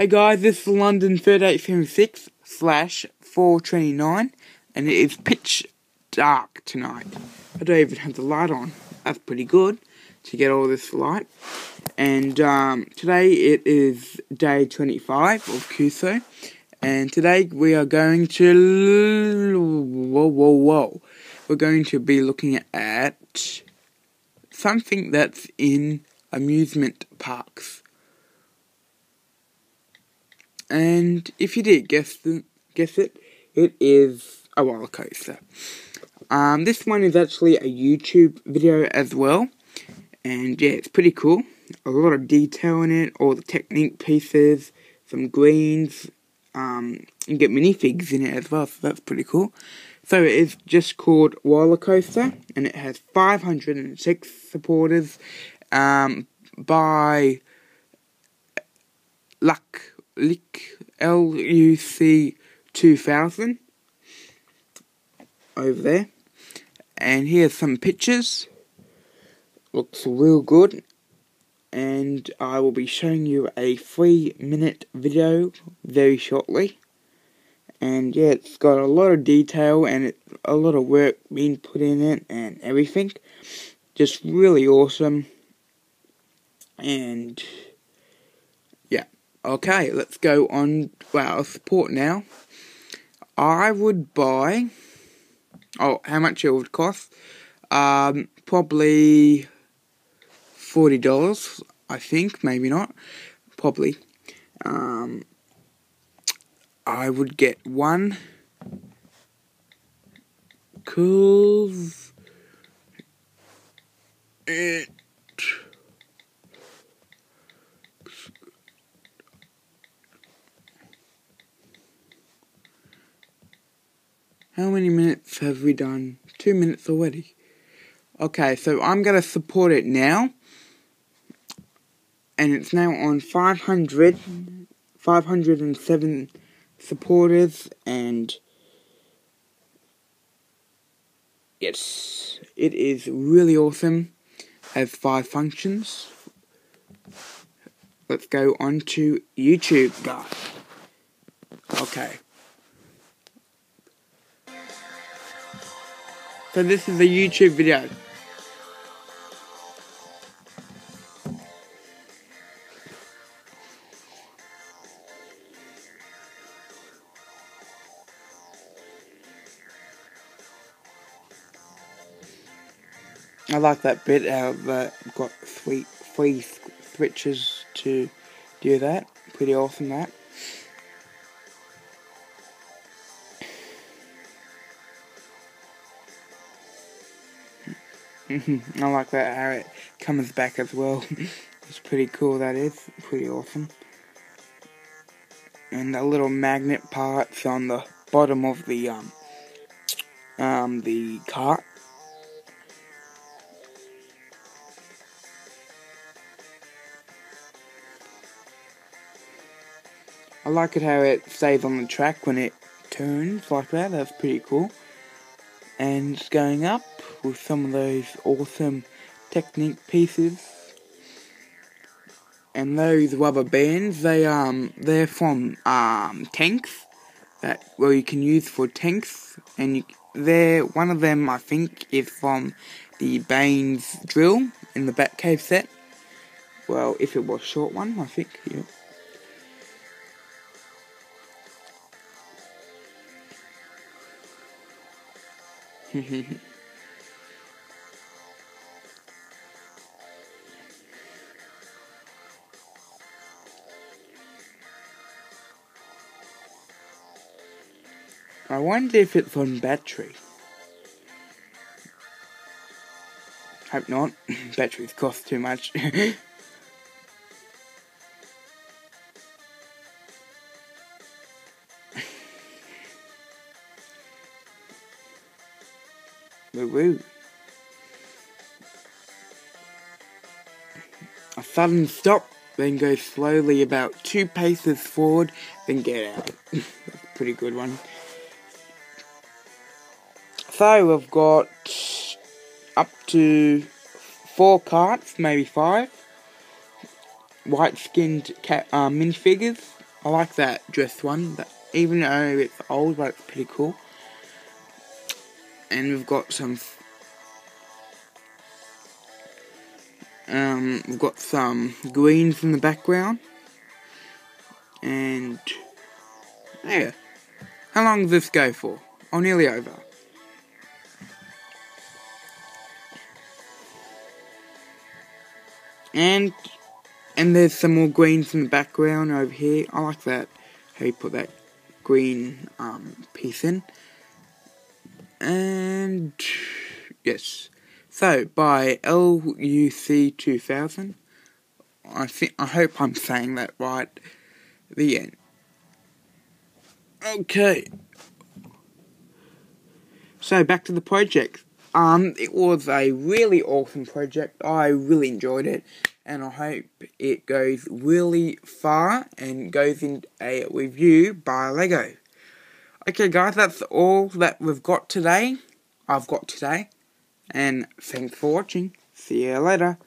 Hey guys, this is London 3876/429 and it is pitch dark tonight. I don't even have the light on. That's pretty good to get all this light. And today it is day 25 of Cuusoo, and today we are going to We're going to be looking at something that's in amusement parks. And if you did guess it, it is a roller coaster. This one is actually a YouTube video as well, and yeah, it's pretty cool. A lot of detail in it, all the technique pieces, some greens, you can get minifigs in it as well, so that's pretty cool. So it is just called Roller Coaster, and it has 506 supporters by LUC2000 over there, and here's some pictures. Looks real good, and I will be showing you a 3-minute video very shortly. And yeah, it's got a lot of detail and a lot of work being put in it and everything. Just really awesome. And yeah. Okay, let's go on. Wow, support now. I would buy. Oh, how much it would cost? Probably $40. I think, maybe not. Probably. I would get one How many minutes have we done? 2 minutes already. Okay, so I'm going to support it now. And it's now on 507 supporters, and yes, it is really awesome. Has 5 functions. Let's go on to YouTube, guys. Okay. So this is a YouTube video. I like that bit how that got three switches to do that. Pretty awesome that. I like that how it comes back as well. It's pretty cool, that is. Pretty awesome. And the little magnet parts on the bottom of the cart. I like it how it stays on the track when it turns like that. That's pretty cool. And it's going up with some of those awesome technique pieces. And those rubber bands, they're from tanks that you can use for tanks. And one of them I think is from the Bane's drill in the Batcave set. Well, if it was a short one, I think. Yeah. I wonder if it's on battery. Hope not. Batteries cost too much. Woo-woo. A sudden stop, then go slowly about 2 paces forward, then get out. Pretty good one. So we've got up to 4 carts, maybe 5. White skinned minifigures I like that dress one, but even though it's old, but it's pretty cool. And we've got some greens in the background. And yeah, how long does this go for? Oh, nearly over. And there's some more greens in the background over here. I like that, how you put that green piece in. And yes, so by LUC2000, I hope I'm saying that right. The end. Okay. So back to the project. It was a really awesome project. I really enjoyed it, and I hope it goes really far and goes in a review by Lego. Okay, guys, that's all that we've got today. I've got today, and thanks for watching. See you later.